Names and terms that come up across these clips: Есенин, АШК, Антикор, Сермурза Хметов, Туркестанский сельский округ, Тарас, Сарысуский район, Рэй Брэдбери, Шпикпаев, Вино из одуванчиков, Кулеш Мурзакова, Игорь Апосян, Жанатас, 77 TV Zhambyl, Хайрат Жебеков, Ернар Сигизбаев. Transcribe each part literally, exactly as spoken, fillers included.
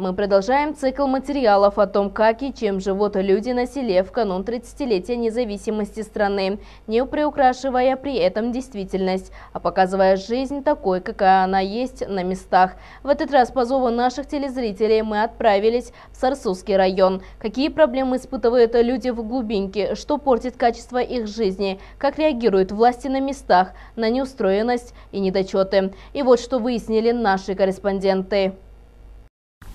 Мы продолжаем цикл материалов о том, как и чем живут люди на селе в канун тридцатилетия независимости страны, не приукрашивая при этом действительность, а показывая жизнь такой, какая она есть на местах. В этот раз по зову наших телезрителей мы отправились в Сарысуский район. Какие проблемы испытывают люди в глубинке, что портит качество их жизни, как реагируют власти на местах, на неустроенность и недочеты. И вот что выяснили наши корреспонденты.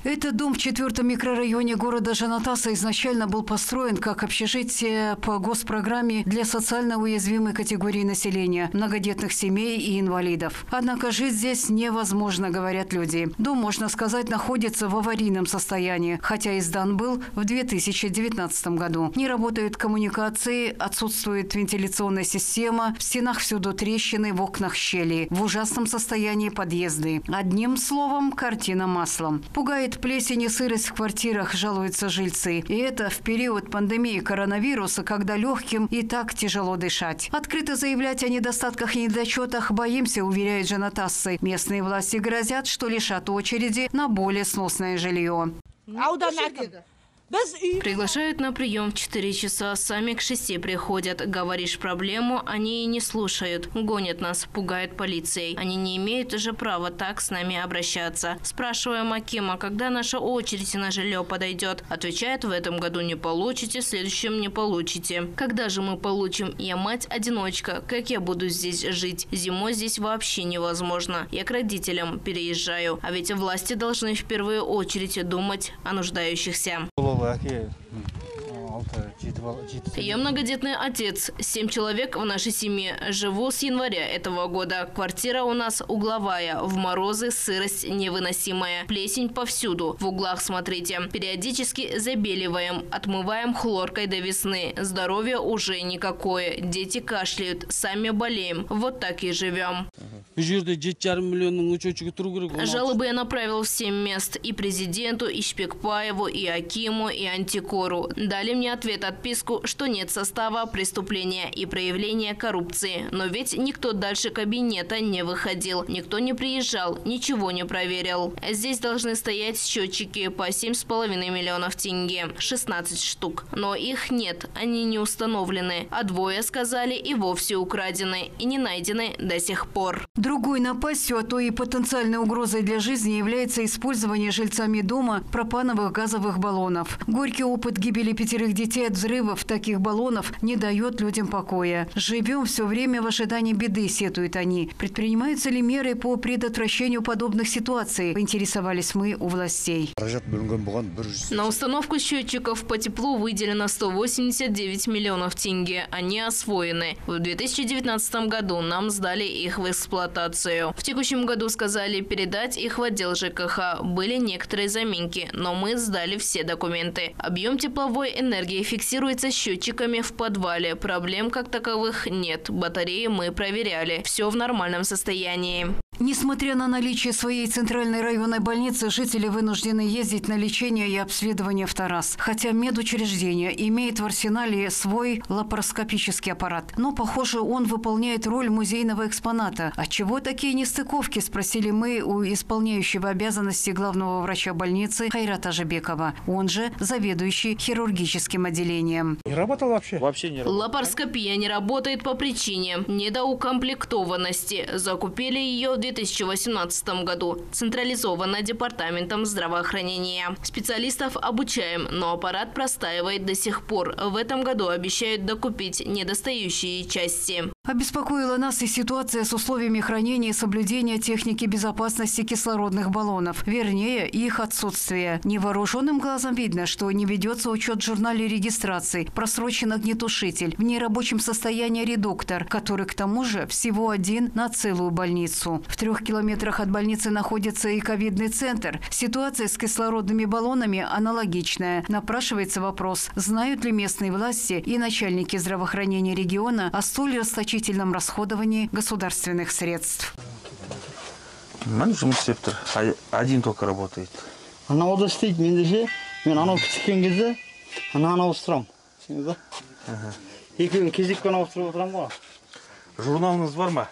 Этот дом в четвертом микрорайоне города Жанатаса изначально был построен как общежитие по госпрограмме для социально уязвимой категории населения, многодетных семей и инвалидов. Однако жить здесь невозможно, говорят люди. Дом, можно сказать, находится в аварийном состоянии, хотя издан был в две тысячи девятнадцатом году. Не работают коммуникации, отсутствует вентиляционная система, в стенах всюду трещины, в окнах щели, в ужасном состоянии подъезды. Одним словом, картина маслом. Пугает плесень и сырость в квартирах, жалуются жильцы. И это в период пандемии коронавируса, когда легким и так тяжело дышать. Открыто заявлять о недостатках и недочетах боимся, уверяют жанатасцы. Местные власти грозят, что лишат очереди на более сносное жилье. Приглашают на прием в четыре часа, сами к шести приходят. Говоришь проблему, они и не слушают. Гонят нас, пугают полицией. Они не имеют же права так с нами обращаться. Спрашиваем Акима, когда наша очередь на жилье подойдет. Отвечает, в этом году не получите, в следующем не получите. Когда же мы получим? Я мать-одиночка. Как я буду здесь жить? Зимой здесь вообще невозможно. Я к родителям переезжаю. А ведь власти должны в первую очередь думать о нуждающихся. Я многодетный отец. Семь человек в нашей семье. Живу с января этого года. Квартира у нас угловая. В морозы сырость невыносимая. Плесень повсюду. В углах смотрите. Периодически забеливаем. Отмываем хлоркой до весны. Здоровье уже никакое. Дети кашляют. Сами болеем. Вот так и живем. Жалобы я направил в семь мест. И президенту, и Шпикпаеву, и Акиму, и Антикору. Дали мне ответ отписку, что нет состава преступления и проявления коррупции. Но ведь никто дальше кабинета не выходил. Никто не приезжал, ничего не проверил. Здесь должны стоять счетчики по семь с половиной миллионов тенге. шестнадцать штук. Но их нет, они не установлены. А двое, сказали, и вовсе украдены и не найдены до сих пор. Другой напастью, а то и потенциальной угрозой для жизни является использование жильцами дома пропановых газовых баллонов. Горький опыт гибели пятерых детей от взрывов таких баллонов не дает людям покоя. «Живем все время в ожидании беды», сетуют они. Предпринимаются ли меры по предотвращению подобных ситуаций, поинтересовались мы у властей. На установку счетчиков по теплу выделено сто восемьдесят девять миллионов тенге. Они освоены. В две тысячи девятнадцатом году нам сдали их в эксплуатацию. В текущем году сказали передать их в отдел ЖКХ. Были некоторые заминки, но мы сдали все документы. Объем тепловой энергии фиксируется счетчиками в подвале. Проблем как таковых нет. Батареи мы проверяли. Все в нормальном состоянии. Несмотря на наличие своей центральной районной больницы, жители вынуждены ездить на лечение и обследование в Тарас. Хотя медучреждение имеет в арсенале свой лапароскопический аппарат. Но, похоже, он выполняет роль музейного экспоната. Отчего такие нестыковки, спросили мы у исполняющего обязанности главного врача больницы Хайрата Жебекова. Он же заведующий хирургическим отделением. Не работал вообще? Вообще не работал. Лапароскопия не работает по причине недоукомплектованности. Закупили ее в две тысячи восемнадцатом году. Централизовано департаментом здравоохранения. Специалистов обучаем, но аппарат простаивает до сих пор. В этом году обещают докупить недостающие части. Обеспокоила нас и ситуация с условиями хранения и соблюдения техники безопасности кислородных баллонов. Вернее, их отсутствие. Невооруженным глазом видно, что не ведется учет в журнале регистрации. Просрочен огнетушитель. В нерабочем состоянии редуктор, который, к тому же, всего один на целую больницу. В трех километрах от больницы находится и ковидный центр. Ситуация с кислородными баллонами аналогичная. Напрашивается вопрос, знают ли местные власти и начальники здравоохранения региона о столь расточительном расходовании государственных средств. Менеджмент сектор один только работает. Она удостоит меня, меня она впечатлила, она на остром. И кизик на остром. Журнал на зварма.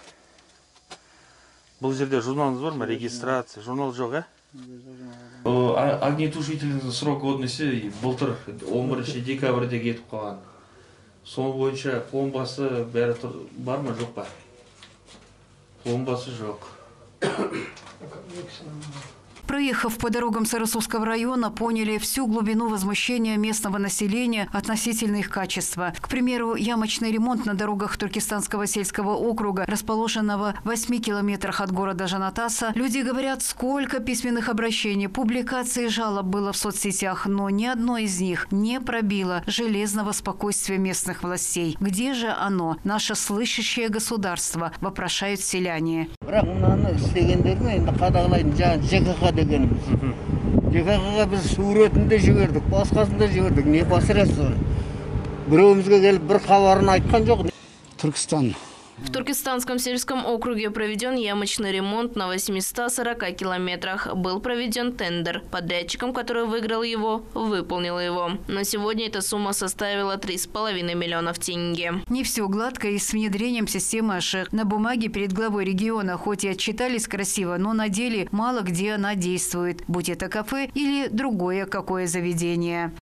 Был жерде журнал на зварма, регистрация, журнал жога. Огнетушитель срок годности былтыр он бірінші декабрьде кетіп қалған. Сол бойынша пломбасы бәрі бар ма, жоқ па? Пломбасы жоқ. Проехав по дорогам Сарысуского района, поняли всю глубину возмущения местного населения относительно их качества. К примеру, ямочный ремонт на дорогах Туркестанского сельского округа, расположенного в восьми километрах от города Жанатаса. Люди говорят, сколько письменных обращений, публикаций и жалоб было в соцсетях, но ни одно из них не пробило железного спокойствия местных властей. Где же оно, наше слышащее государство, вопрошают селяне. Дегенге біз суретінде жібердік, басқасында жібердік, не басырасыз. Біреуімізге келіп бір хабарын айтқан жоқ. Түркістан. В Туркестанском сельском округе проведен ямочный ремонт на восьмистах сорока километрах. Был проведен тендер. Подрядчиком, который выиграл его, выполнил его. На сегодня эта сумма составила три с половиной миллиона тенге. Не все гладко и с внедрением системы АШК. На бумаге перед главой региона хоть и отчитались красиво, но на деле мало где она действует. Будь это кафе или другое какое заведение.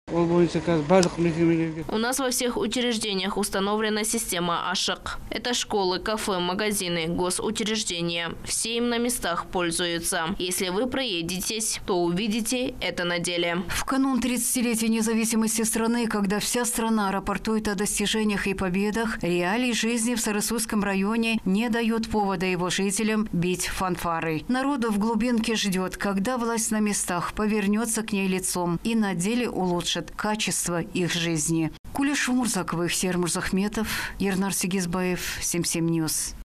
У нас во всех учреждениях установлена система АШК. Это школа. Школы, кафе, магазины, госучреждения. Все им на местах пользуются. Если вы проедетесь, то увидите это на деле. В канун тридцатилетия независимости страны, когда вся страна рапортует о достижениях и победах, реалии жизни в Сарысуском районе не дают повода его жителям бить фанфары. Народу в глубинке ждет, когда власть на местах повернется к ней лицом и на деле улучшит качество их жизни. Кулеш Мурзакова, Сермурза Хметов, Ернар Сигизбаев, семь семь News.